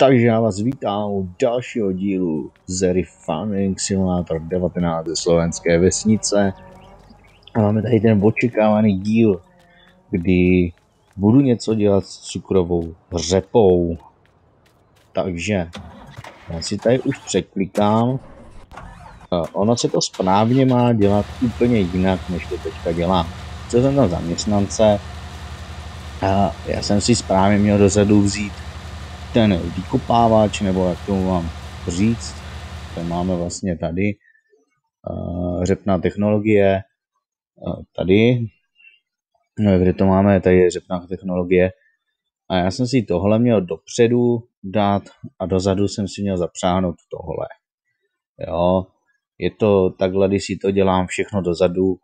Takže já vás vítám u dalšího dílu z Farming Simulator 19 ze Slovenské vesnice. A máme tady ten očekávaný díl, kdy budu něco dělat s cukrovou řepou. Takže já si tady už překlikám. Ono se to správně má dělat úplně jinak, než to teďka dělá. Co jsem tam zaměstnance? Já jsem si správně měl dozadu vzít ten vykopávač, nebo jak to mám říct, ten máme vlastně tady, řepná technologie, tady, no kde to máme, tady je řepná technologie a já jsem si tohle měl dopředu dát a dozadu jsem si měl zapřáhnout tohle, jo, je to takhle, když si to dělám všechno dozadu,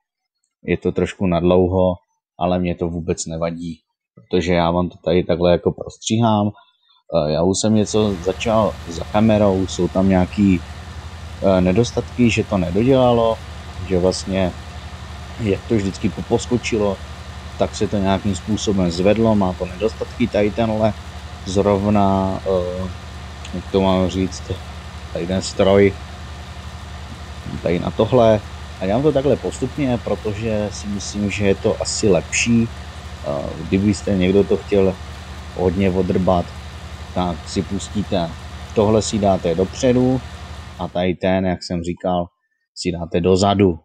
je to trošku nadlouho, ale mě to vůbec nevadí, protože já vám to tady takhle jako prostříhám. Já už jsem něco začal za kamerou, jsou tam nějaký nedostatky, že to nedodělalo, že vlastně jak to vždycky poskočilo, tak se to nějakým způsobem zvedlo, má to nedostatky tady tenhle zrovna, jak to mám říct, tady ten stroj, tady na tohle a dělám to takhle postupně, protože si myslím, že je to asi lepší, kdybyste někdo to chtěl hodně odrbat, tak si pustíte, tohle si dáte dopředu a tady ten, jak jsem říkal, si dáte dozadu,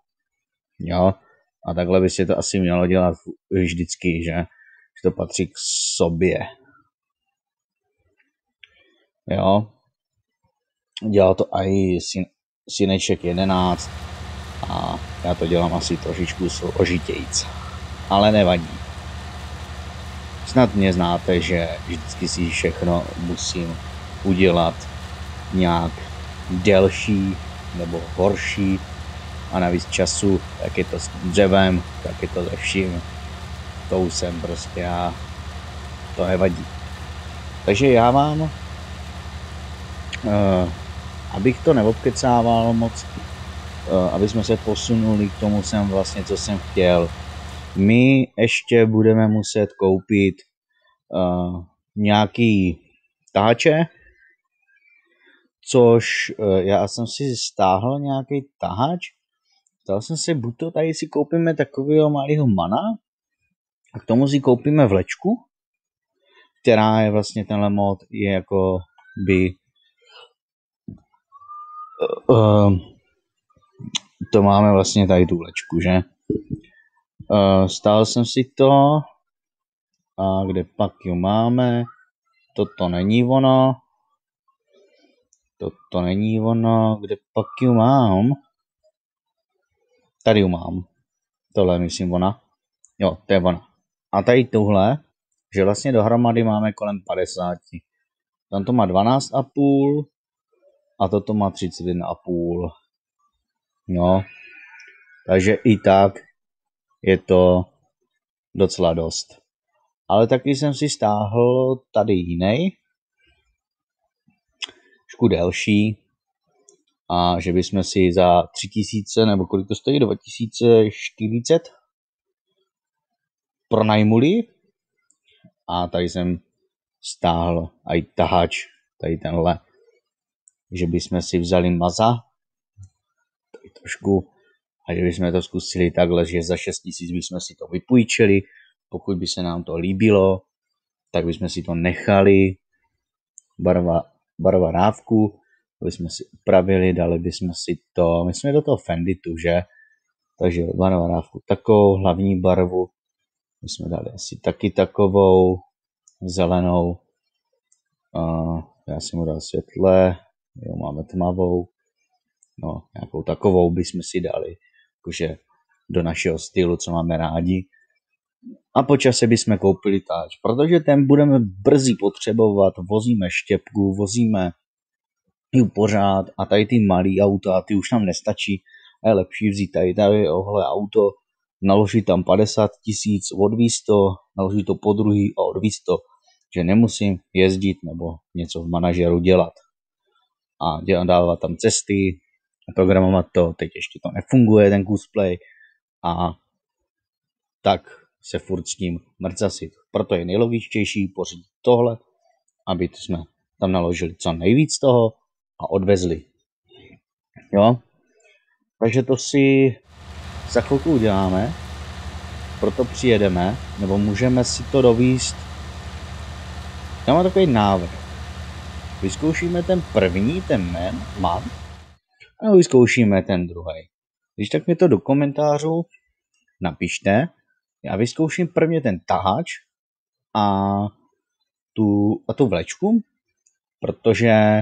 jo, a takhle by se to asi mělo dělat vždycky, že to patří k sobě, jo, dělal to i syneček 11 a já to dělám asi trošičku složitějc, ale nevadí. Snad mě znáte, že vždycky si všechno musím udělat nějak delší nebo horší a navíc času, tak je to s dřevem, tak je to se vším. To už jsem prostě a to nevadí. Takže já vám, abych to neobkecával moc, aby jsme se posunuli k tomu, co jsem chtěl. My ještě budeme muset koupit nějaký tahače, což já jsem si stáhl nějaký tahač. Ptal jsem si, buď to tady si koupíme takového malého mana a k tomu si koupíme vlečku, která je vlastně tenhle mod, je jako by to máme vlastně tady tu vlečku, že? Stál jsem si to a kde pak ju máme, toto není ono, kde pak ju mám, tady ju mám, tohle je myslím ona, jo to je ona a tady tuhle, že vlastně dohromady máme kolem 50, tam to má 12,5 a toto má 31,5, no, takže i tak je to docela dost. Ale taky jsem si stáhl tady jiný, trošku delší, a že bychom si za 3000 nebo kolik to stojí, 2040 pronajmuli. A tady jsem stáhl i tahač, tady tenhle, že bychom si vzali maza, tady trošku. A že bychom to zkusili takhle, že za 6000 bychom si to vypůjčili, pokud by se nám to líbilo, tak bychom si to nechali, barva rávku, bychom si upravili, dali bychom si to, my jsme do toho Fenditu, že? Takže barva rávku takovou, hlavní barvu, my jsme dali asi taky takovou, zelenou, já jsem mu dal světle, jo, máme tmavou, no nějakou takovou bychom si dali. Jakože do našeho stylu, co máme rádi. A po čase bychom koupili táč, protože ten budeme brzy potřebovat, vozíme štěpku, vozíme ji pořád a tady ty malý auta, ty už nám nestačí a je lepší vzít tady ohle auto, naložit tam 50 000, odvíz to, naložit to po druhý a odvíz to, že nemusím jezdit nebo něco v manažeru dělat a dávat tam cesty, programovat to, teď ještě to nefunguje, ten cosplay a tak se furt s tím mrcasit. Proto je nejlogičtější pořídit tohle, aby jsme tam naložili co nejvíc toho a odvezli. Jo? Takže to si za chvilku uděláme, proto přijedeme, nebo můžeme si to dovíst. Já mám takový návrh. Vyzkoušíme ten první, ten man, a vyzkoušíme ten druhý. Když tak mi to do komentářů napište, já vyzkouším prvně ten tahač a tu vlečku, protože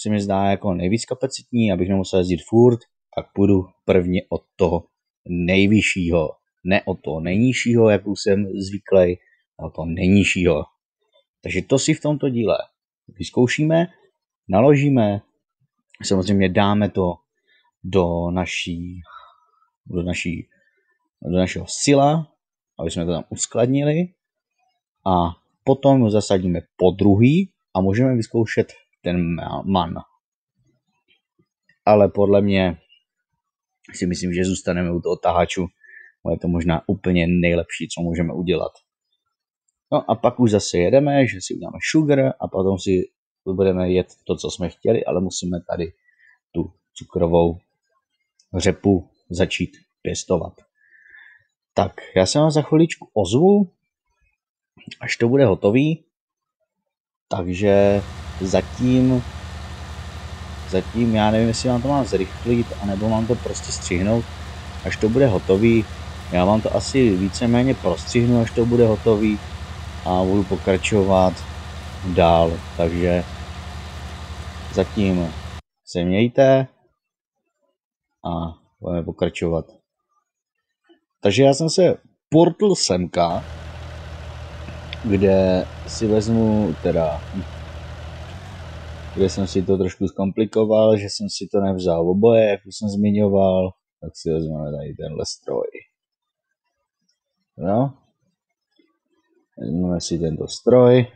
se mi zdá jako nejvíc kapacitní, abych nemusel jezdit furt, tak půjdu prvně od toho nejvyššího, ne od toho nejnižšího, jak už jsem zvyklý, ale od toho nejnižšího. Takže to si v tomto díle vyzkoušíme, naložíme, samozřejmě dáme to do našeho sila, aby jsme to tam uskladnili, a potom ho zasadíme po druhý a můžeme vyzkoušet ten man. Ale podle mě si myslím, že zůstaneme u toho tahaču, ale je to možná úplně nejlepší, co můžeme udělat. No a pak už zase jedeme, že si uděláme sugar a potom si budeme jet to, co jsme chtěli, ale musíme tady tu cukrovou řepu začít pěstovat. Tak, já se vám za chviličku ozvu, až to bude hotový, takže zatím já nevím, jestli vám to mám zrychlit, anebo mám to prostě střihnout, až to bude hotový. Já vám to asi víceméně prostřihnu, až to bude hotový, a budu pokračovat dál, takže zatím se mějte a budeme pokračovat. Takže já jsem se portl semka, kde si vezmu teda, kde jsem si to trošku zkomplikoval, že jsem si to nevzal oboje, jak už jsem zmiňoval, tak si vezmeme tady tenhle stroj. No. Vezmeme si tento stroj.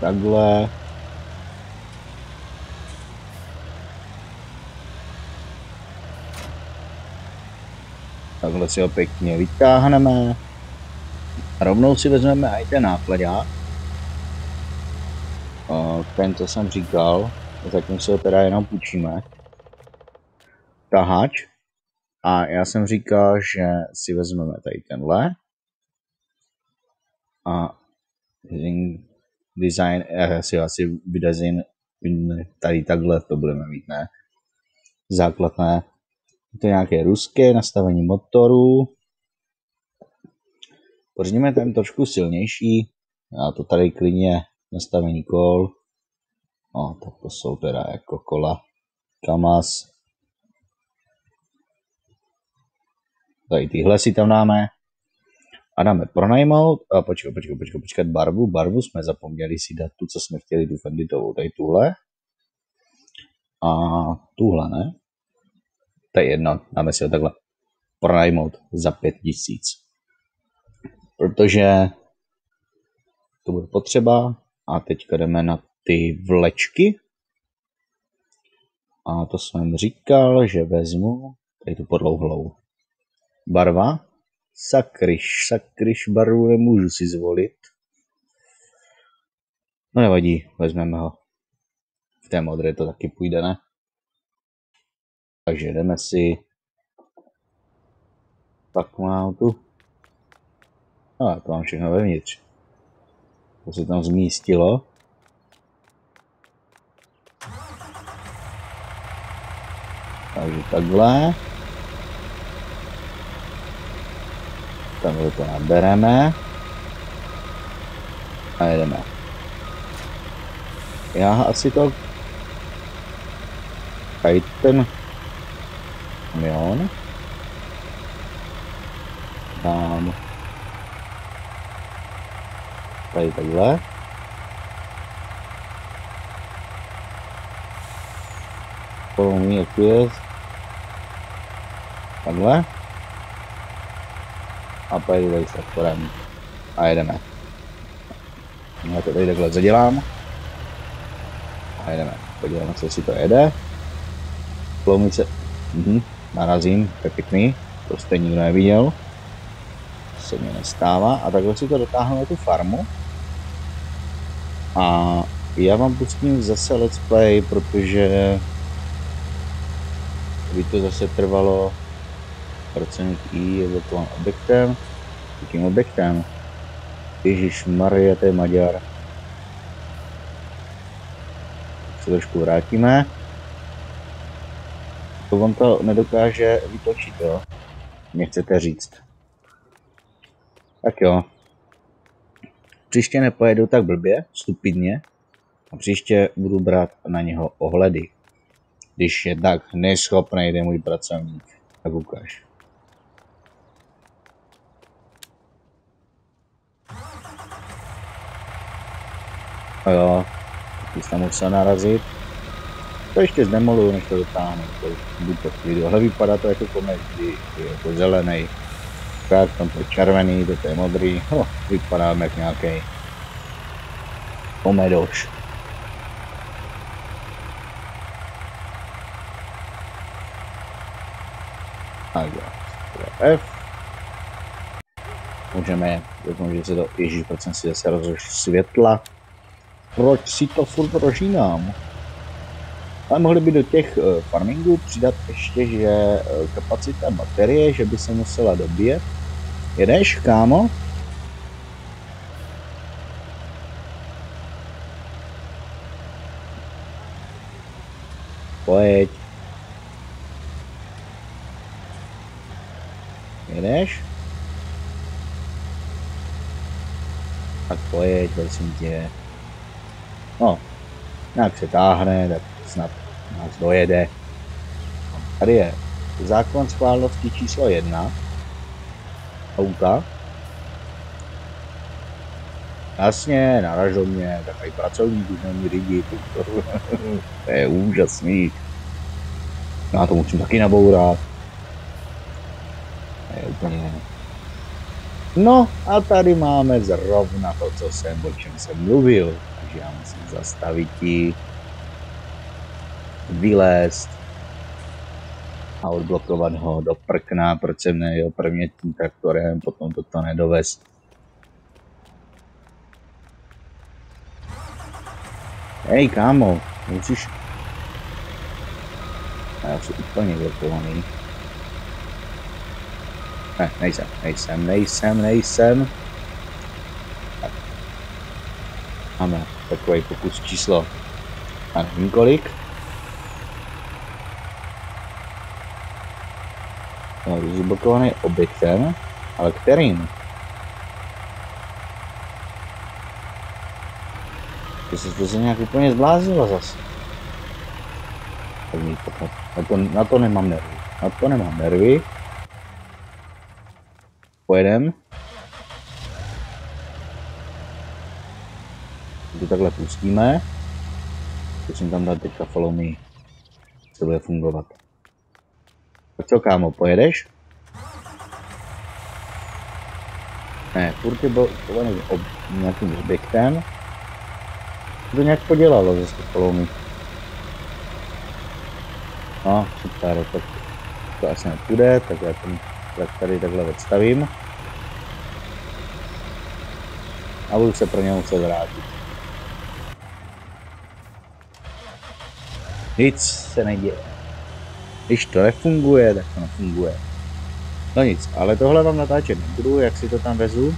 Takhle. Takhle si ho pěkně vytáhneme. A rovnou si vezmeme i ten nákladák. Ten, co jsem říkal, zatím si ho teda jenom půjčíme. Tahač. A já jsem říkal, že si vezmeme tady tenhle. A design, já si ho asi vydezím tady takhle, to budeme mít, ne? Základné. To je nějaké ruské nastavení motoru. Pořídíme tam trošku silnější. Já to tady klidně nastavení kol. No, tak to jsou teda jako kola Kamaz. Tady tyhle si tam dáme a dáme pronajmout a počkat barvu jsme zapomněli si dát tu, co jsme chtěli, tu Fenditovou, tady tuhle a tuhle, ne? To je jedno, dáme si ho takhle pronajmout za 5000, protože to bude potřeba. A teďka jdeme na ty vlečky a to jsem říkal, že vezmu tady tu podlouhlou. Barva, sakryš, barvu nemůžu si zvolit. No nevadí, vezmeme ho. V té modré to taky půjde, ne? Takže jdeme si takovou tu. A to mám všechno vevnitř. To se tam zmístilo. Takže takhle. Tamhle to nabereme a jedeme. Já asi to tady ten kamion dám tady takhle polomí, jak je takhle a pojedu tady s traktorem a jedeme. Já to tady takhle zadělám a jedeme. Podíváme se, jestli to jede. Ploumice, narazím, to je pěkný, to jste nikdo neviděl. To se mi nestává a takhle si to dotáhneme na tu farmu A já vám pustím zase let's play, protože by to zase trvalo procent i evakuovaným objektem. Jakým objektem? Ježišmarja, to je Maďar. Se trošku vrátíme. To on to nedokáže vytočit, jo? Mě chcete říct. Tak jo. Příště nepojedu tak blbě, stupidně. A příště budu brát na něho ohledy. Když je tak neschopný, jde můj pracovník. Tak ukáž. A jo, když tam musel narazit. To ještě zdemoluju, než to dotáhnu. Ale vypadá to jako komedii, jako zelený. Tak, tam to je červený, to je modrý. Oh, vypadá jak nějaký komedoš. Tak jo, F. Můžeme, dokončit se to, ježíš, proč jsem si zase rozložil světla. Proč si to furt rožínám? Ale mohli by do těch farmingů přidat ještě, že kapacita baterie, že by se musela dobíjet. Jedeš, kámo? Pojď. Jedeš? Tak pojď, prosím tě. No, nějak se táhne, tak snad nás dojede. Tady je zákon schválnosti číslo 1. Auta. Jasně, naražil mě, takový pracovník, už není lidi. To je úžasný. Já to musím taky nabourat. To je úplně... No a tady máme zrovna to, co jsem, o čem jsem mluvil. Takže já musím zastavit ji. Vylézt a odblokovat ho do prkna, proč jsem nejel prvně tím traktorem, potom toto nedovez. Hej kámo, musíš... A já jsem úplně blokovaný. Ne, nejsem. Tak. Máme takový pokus číslo. A nevím kolik. Zablokovaný objektem, ale kterým? Ty jsi to se nějak úplně zblázila zase. Na to nemám nervy. Pojedem. To takhle pustíme. Musím tam dát teďka follow me. To bude fungovat. Tak co kámo, pojedeš? Ne, furt je byl nějakým objektem. To nějak podělalo ze spolumy. No, super, tak to asi nepůjde, tak já ten trak tady takhle odstavím. A budu se pro něj muset vrátit. Nic se neděje. Když to nefunguje, tak to nefunguje. No nic, ale tohle vám natáčet nebudu, jak si to tam vezu.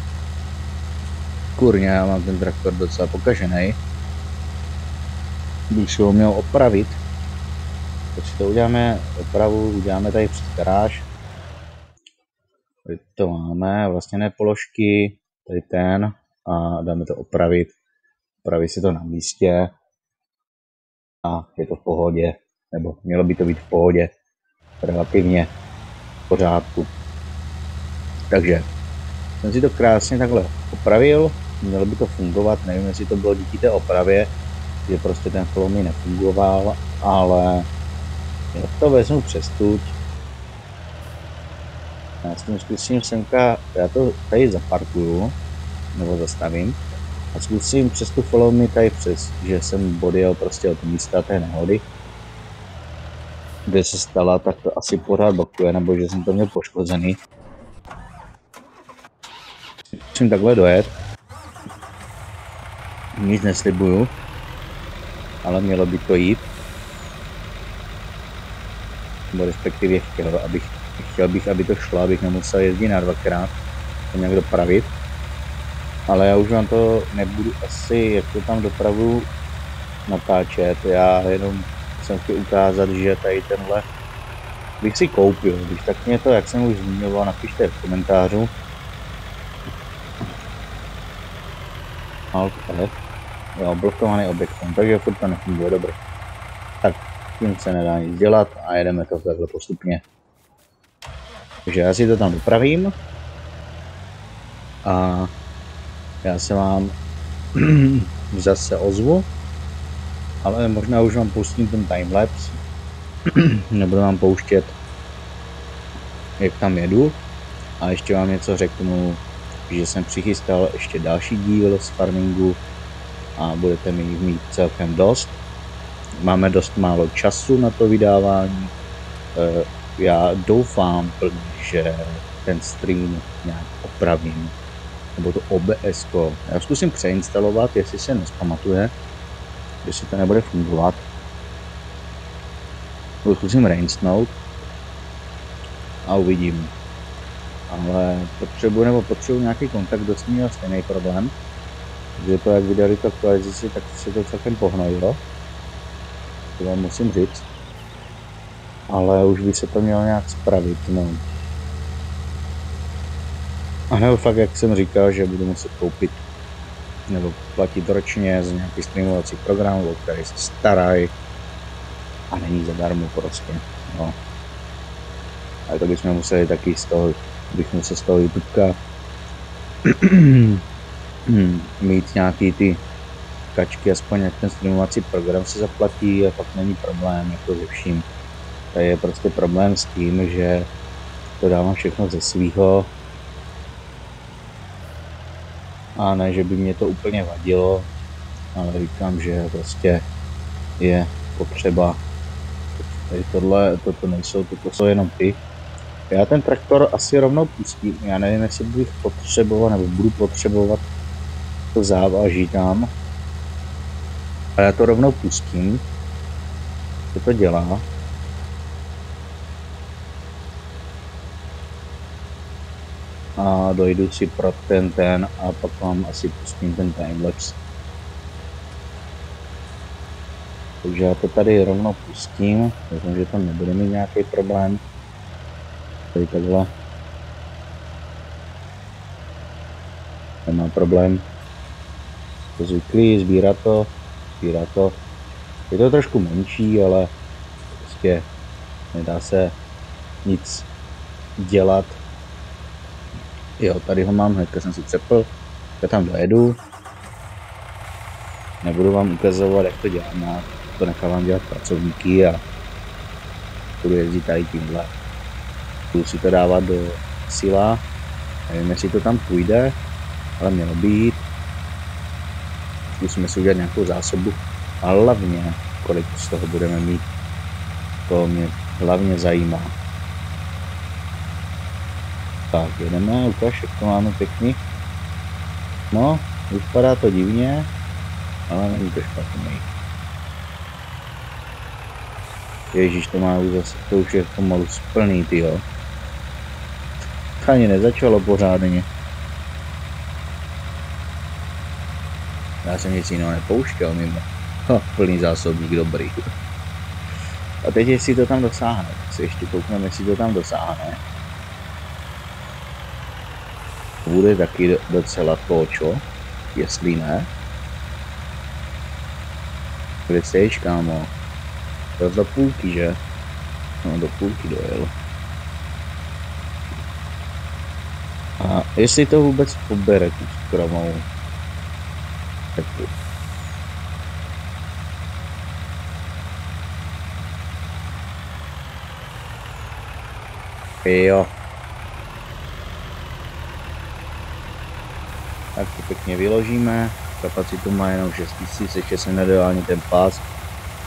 Kurně, já mám ten traktor docela pokažený. Když ho měl opravit, tak si to uděláme, opravu uděláme tady přes garáž. Tady to máme, vlastně ne položky, tady ten a dáme to opravit. Opraví si to na místě a je to v pohodě, nebo mělo by to být v pohodě, relativně v pořádku. Takže jsem si to krásně takhle opravil, mělo by to fungovat, nevím, jestli to bylo díky té opravě, že prostě ten follow mi nefungoval, ale já to vezmu přes tuď. Já s tím zkusím semka, já to tady zaparkuju, nebo zastavím, a zkusím přes tu follow mi tady přes, že jsem odjel prostě od místa té nehody, kde se stala, tak to asi pořád blokuje, nebo že jsem to měl poškozený. Musím takhle dojet. nic neslibuju, ale mělo by to jít. Nebo respektive chtěl bych, aby to šlo, abych nemusel jezdit na dvakrát, to nějak dopravit. Ale já už vám to nebudu asi, jak to tam dopravu natáčet, já jenom jsem chtěl ukázat, že tady tenhle bych si koupil, když tak mě to, jak jsem už zmiňoval, napište v komentářu. Jo, blokovaný objektem, takže furt to nefunguje, dobrý. Tak, tím se nedá nic dělat a jedeme to takhle postupně. Takže já si to tam dopravím a já se vám zase ozvu, ale možná už vám pustím ten timelapse, nebudu vám pouštět, jak tam jedu, a ještě vám něco řeknu, že jsem přichystal ještě další díl z farmingu a budete mít celkem dost. Máme dost málo času na to vydávání. Já doufám, že ten stream nějak opravím, nebo to OBS. Já zkusím přeinstalovat, jestli se nezpamatuje, jestli to nebude fungovat. Zkusím reinstalovat a uvidím. Ale potřebuji nějaký kontakt, do s ním stejný problém. Že to, jak vydali to aktualizaci, tak se to celkem pohnojilo. To vám musím říct. Ale už by se to mělo nějak spravit. No. A nebo fakt, jak jsem říkal, že budu muset koupit nebo platit ročně z nějakých streamovacích programů, o které se starají. A není zadarmo prostě. No. Ale to bychom museli taky z toho, bychom se z toho YouTubeka mít nějaký ty kačky, aspoň jak ten streamovací program se zaplatí a pak není problém jako se vším. To je prostě problém s tím, že to dávám všechno ze svýho a ne, že by mě to úplně vadilo, ale říkám, že prostě je potřeba. Tady tohle, toto nejsou, toto jsou jenom ty. Já ten traktor asi rovnou pustím, já nevím, jestli bych potřeboval, nebo budu potřebovat to závaží tam. A já to rovnou pustím, co to dělá. A dojdu si pro ten a pak vám asi pustím ten timelapse. Takže já to tady rovnou pustím, myslím, že tam nebude mít nějaký problém. Tady takhle. Nemá problém. To zvyklý, sbírá to. Je to trošku menší, ale prostě nedá se nic dělat. Jo, tady ho mám, hnedka jsem si přepl, já tam dojedu. Nebudu vám ukazovat, jak to dělám, to nechávám dělat pracovníky a budu jezdit tady tímhle. Budu si to dávat do sila, nevím, jestli to tam půjde, ale mělo by jít. Musíme si udělat nějakou zásobu a hlavně, kolik z toho budeme mít, to mě hlavně zajímá. Tak, jedeme, ukáž, jak to máme pěkně. No, vypadá to divně, ale není to špatný. Ježíš, to má už zase, to už je pomalu splný, tyjo. To ani nezačalo pořádně. Já jsem nic jiného nepouštěl mimo. Ha, plný zásobník, dobrý. A teď jestli to tam dosáhne, tak se ještě koukneme, jestli to tam dosáhne. Bude taky docela točo, jestli ne. Kde seš, kámo? To do půlky, že? No, do půlky dojel. A jestli to vůbec pobere tu skramou. Tak to. Jo. Tak to pěkně vyložíme. Kapacitu má jenom 6000, ještě se nedal ani ten pás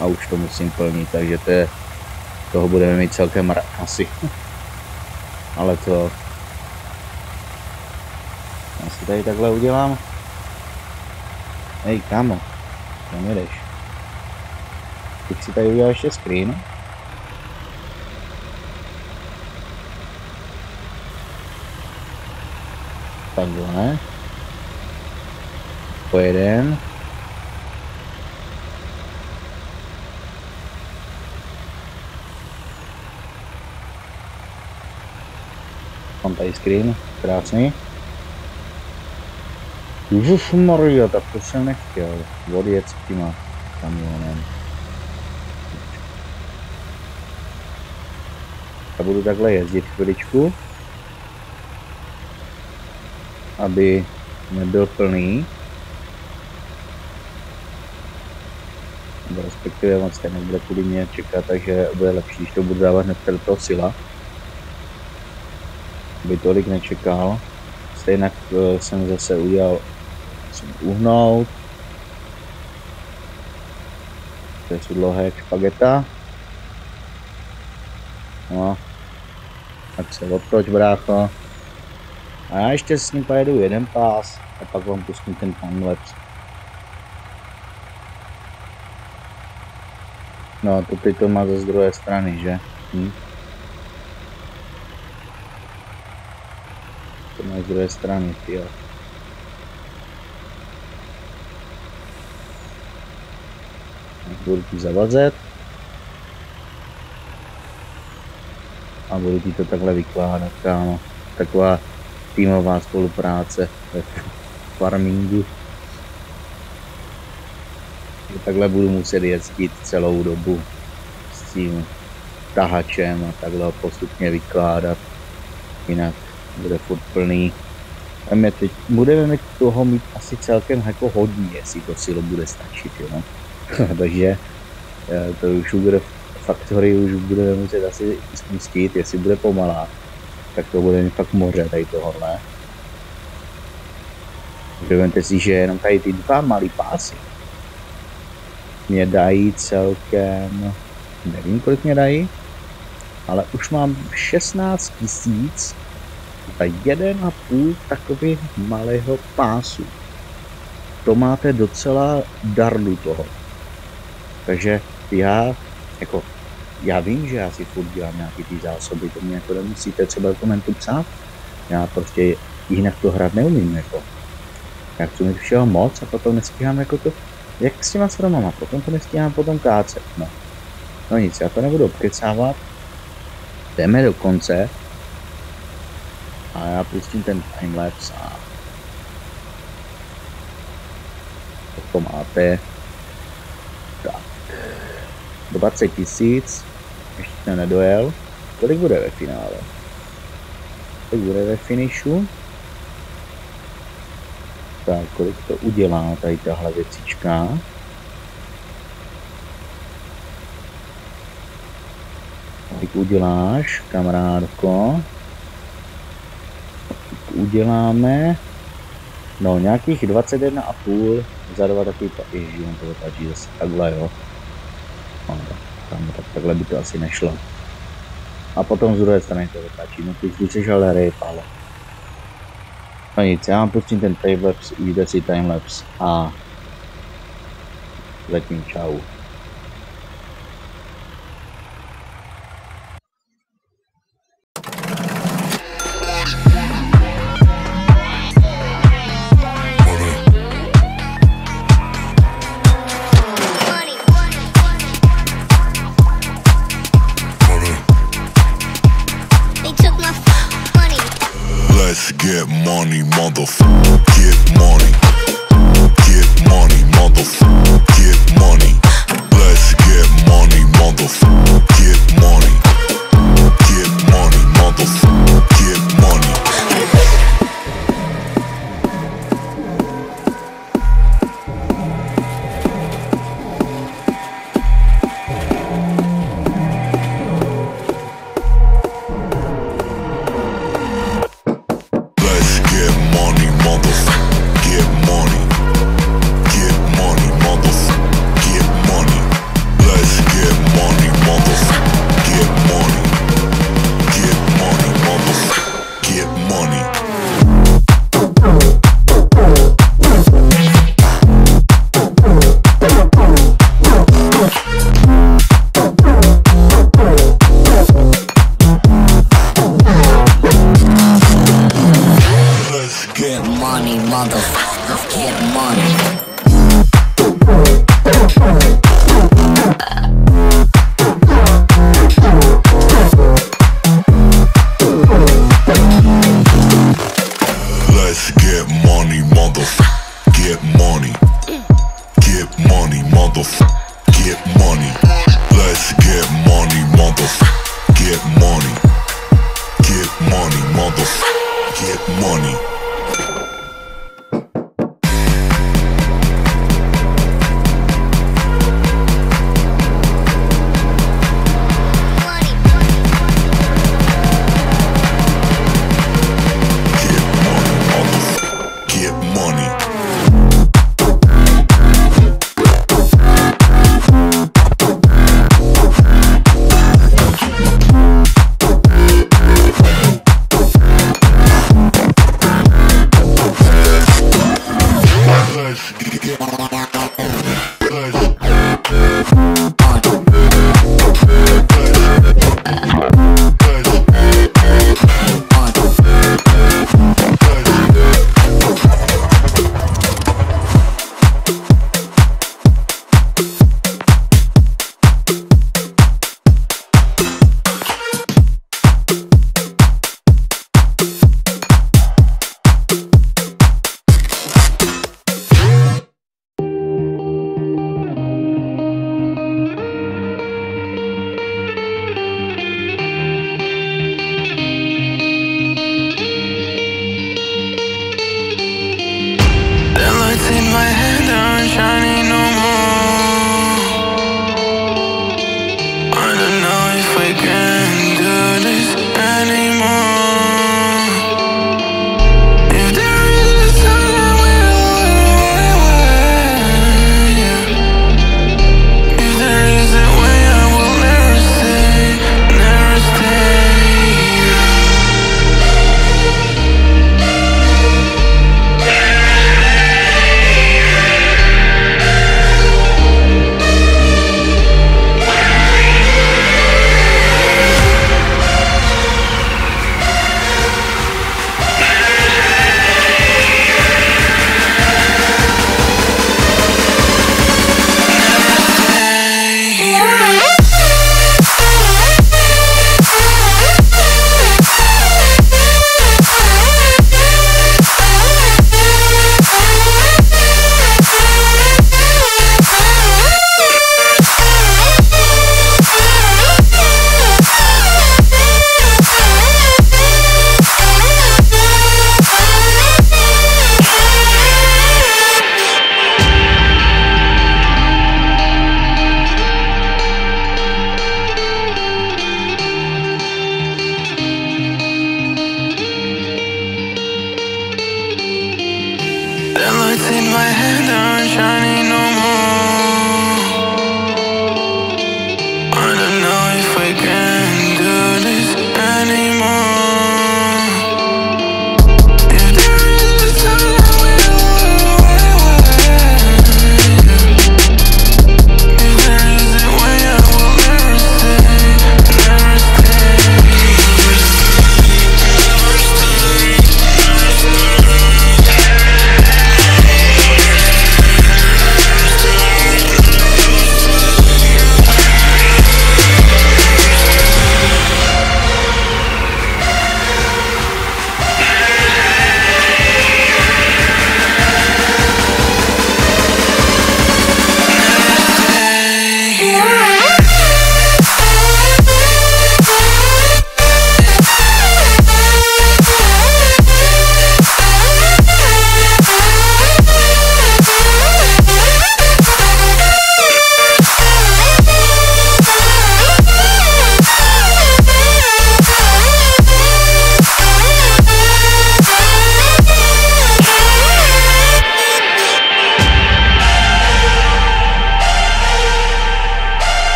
a už to musím plnit, takže to je, toho budeme mít celkem asi. Ale to já si tady takhle udělám Hej, kámo, tam jedeš. Teď si tady udělal ještě screen. Takhle. Po jeden. Mám tady screen, krásný. Ježišmarja, tak to jsem nechtěl odjet s týma kamionem. Já budu takhle jezdit chviličku, aby nebyl plný. Nebo respektive on stejně bude kvůli mě čekat, takže bude lepší, když to budu dávat hned do toho sila. Aby tolik nečekal. Stejně jsem zase udělal, musím uhnout. To je dlouhé jak špageta. No, tak se odtoč, brácho. A já ještě s ním pojedu jeden pás a pak vám pustím ten panlet. No, to teď to má zase z druhé strany, že? Hm? To má z druhé strany, tyjo. Budu ti zavazet. A budu ti to takhle vykládat, kámo. Taková týmová spolupráce ve farmingu. Takhle budu muset jezdit celou dobu s tím tahačem a takhle postupně vykládat, jinak bude furt plný. Budeme mít toho mít asi celkem jako hodně, jestli to silo bude stačit, jo. Takže to už bude faktory, už budeme muset asi spustit, jestli bude pomalá, tak to bude mít fakt moře tady tohohle. Vemte si, že jenom tady ty dva malý pásy mě dají celkem, nevím kolik mě dají, ale už mám 16 tisíc za 1,5 takových malého pásu. To máte docela dardu toho. Takže já vím, že já si furt dělám nějaký ty zásoby, to mě jako nemusíte třeba do komentu psát. Já prostě jinak to hrát neumím, jako. Já chci mít všeho moc a potom nestíhám jako to. Jak s těma stromama, potom to nestíhám potom kácet, no. No nic, já to nebudu obkecávat. Jdeme do konce. A já pustím ten timelapse a to máte. Tak. 20 tisíc. Ještě nedojel. Kolik bude ve finále? Kolik bude ve finishu? Tak, kolik to udělá tady tahle věcička. Kolik uděláš, kamarádko? Kolik uděláme? No, nějakých 21,5 za dva taky ježdím, to vypadí zase takhle, jo. No, tam tak, takhle by to asi nešlo. A potom z druhé strany to vypadí, no ty vždy jsi ale ryb, ale. No nic, já vám pustím ten timelapse, jde si timelapse a zatím čau. Get money, motherfucker. Get money, motherfucker. Get money. Let's get money, motherfucker. Get money, motherfucker. Get money. Money.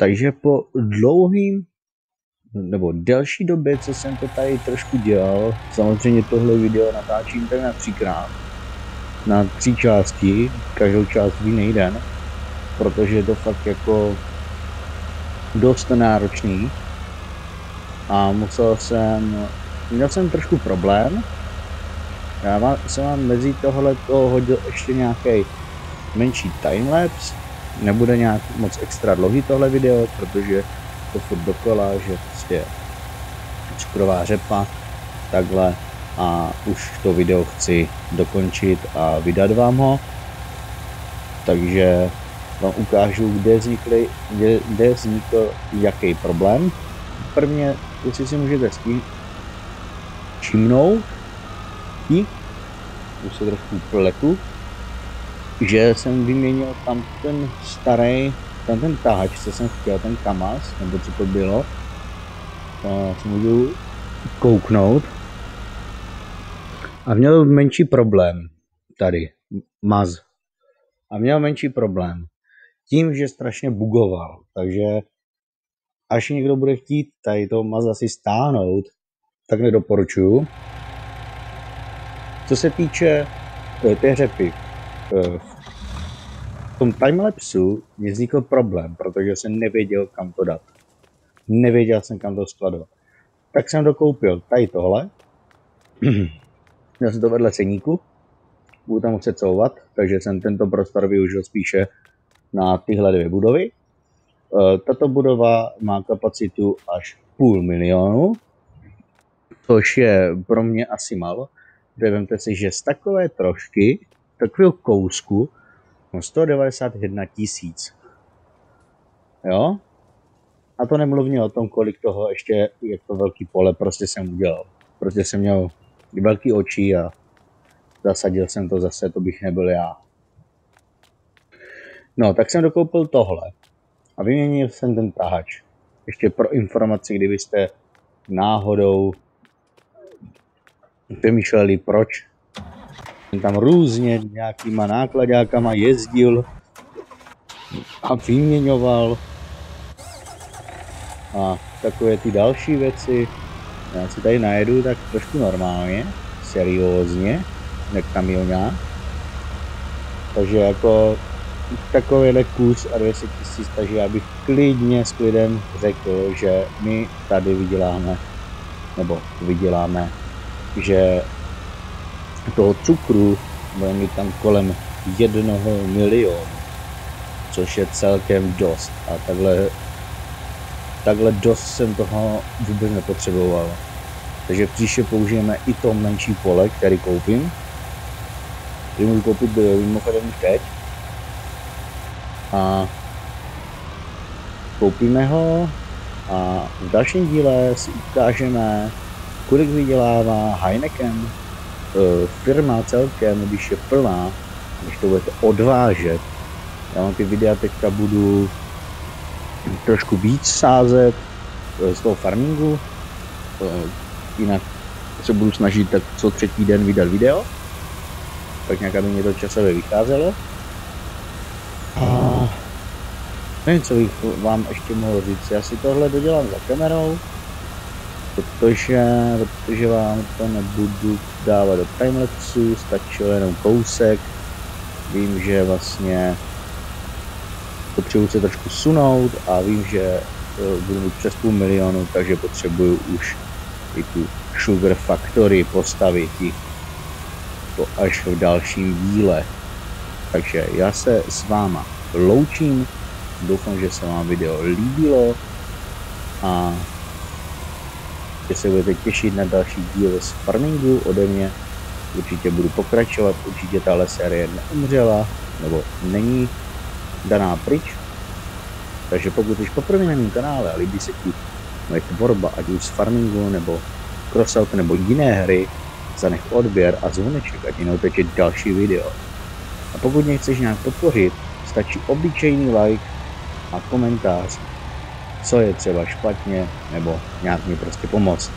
Takže po dlouhým nebo delší době, co jsem to tady trošku dělal, samozřejmě tohle video natáčím tak na třikrát, na tři části, každou část v jiný den, protože je to fakt jako dost náročný a měl jsem trošku problém. Já jsem vám mezi tohleto hodil ještě nějaký menší timelapse, nebude nějak moc extra dlouhý tohle video, protože to furt dokola, že prostě cukrová řepa, takhle, a už to video chci dokončit a vydat vám ho, takže vám ukážu, kde vznikl jaký problém. Prvně, jestli si můžete všimnout, už se trošku pletu, že jsem vyměnil tam ten starý, tam ten tahač, co jsem chtěl, ten kamaz, nebo co to bylo, to si můžu kouknout. A měl menší problém tady, maz. A měl menší problém tím, že strašně bugoval, takže až někdo bude chtít tady to maz asi stáhnout, tak nedoporučuju. Co se týče té řepy, v tom timelapsu mě vznikl problém, protože jsem nevěděl, kam to dát. Nevěděl jsem, kam to skladovat. Tak jsem dokoupil tady tohle. Měl jsem to vedle ceníku. Budu tam muset couvat, takže jsem tento prostor využil spíše na tyhle dvě budovy. Tato budova má kapacitu až 500 000, což je pro mě asi málo. Vemte si, že z takové trošky, takového kousku, 191 000. Jo? A to nemluvím o tom, kolik toho ještě, jak to velký pole prostě jsem udělal. Prostě jsem měl velký oči a zasadil jsem to zase, to bych nebyl já. No, tak jsem dokoupil tohle. A vyměnil jsem ten tahač. Ještě pro informaci, kdybyste náhodou přemýšleli, proč jsem tam různě nějakýma nákladákama jezdil a vyměňoval a takové ty další věci. Já si tady najedu tak trošku normálně, seriózně, jak kamionák. Takže jako takovýhle kus a 200 000, takže já bych klidně s klidem řekl, že my tady vyděláme, že toho cukru bude mít tam kolem 1 milionu, což je celkem dost, a takhle dost jsem toho vůbec nepotřeboval. Takže příště použijeme i to menší pole, který koupím, který můžu koupit mimochodem už teď, a koupíme ho a v dalším díle si ukážeme, kolik vydělává Heineken firma celkem, když je plná, když to budete odvážet. Já vám ty videa teďka budu trošku víc sázet z toho farmingu, jinak se budu snažit tak co třetí den vydat video, tak nějak, aby mě to časově vycházelo. A nevím, co bych vám ještě mohl říct, já si tohle dodělám za kamerou, protože vám to nebudu dávat do timelapsu, stačilo jenom kousek. Vím, že vlastně potřebuji se trošku sunout a vím, že budu mít přes 500 000, takže potřebuju už i tu Sugar Factory postavit, to až v dalším díle. Takže já se s váma loučím, doufám, že se vám video líbilo a že se budete těšit na další díl z farmingu ode mě. Určitě budu pokračovat, určitě tahle série neumřela, nebo není daná pryč. Takže pokud jsi poprvé na mém kanále a líbí se ti moje tvorba, ať už z farmingu, nebo crossout, nebo jiné hry, zanech odběr a zvoneček, ať jinou teče další video. A pokud mě chceš nějak podpořit, stačí obyčejný like a komentář, co je třeba špatně, nebo nějak mi prostě pomoct.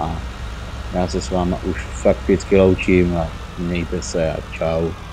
A já se s váma už fakticky loučím a mějte se a čau.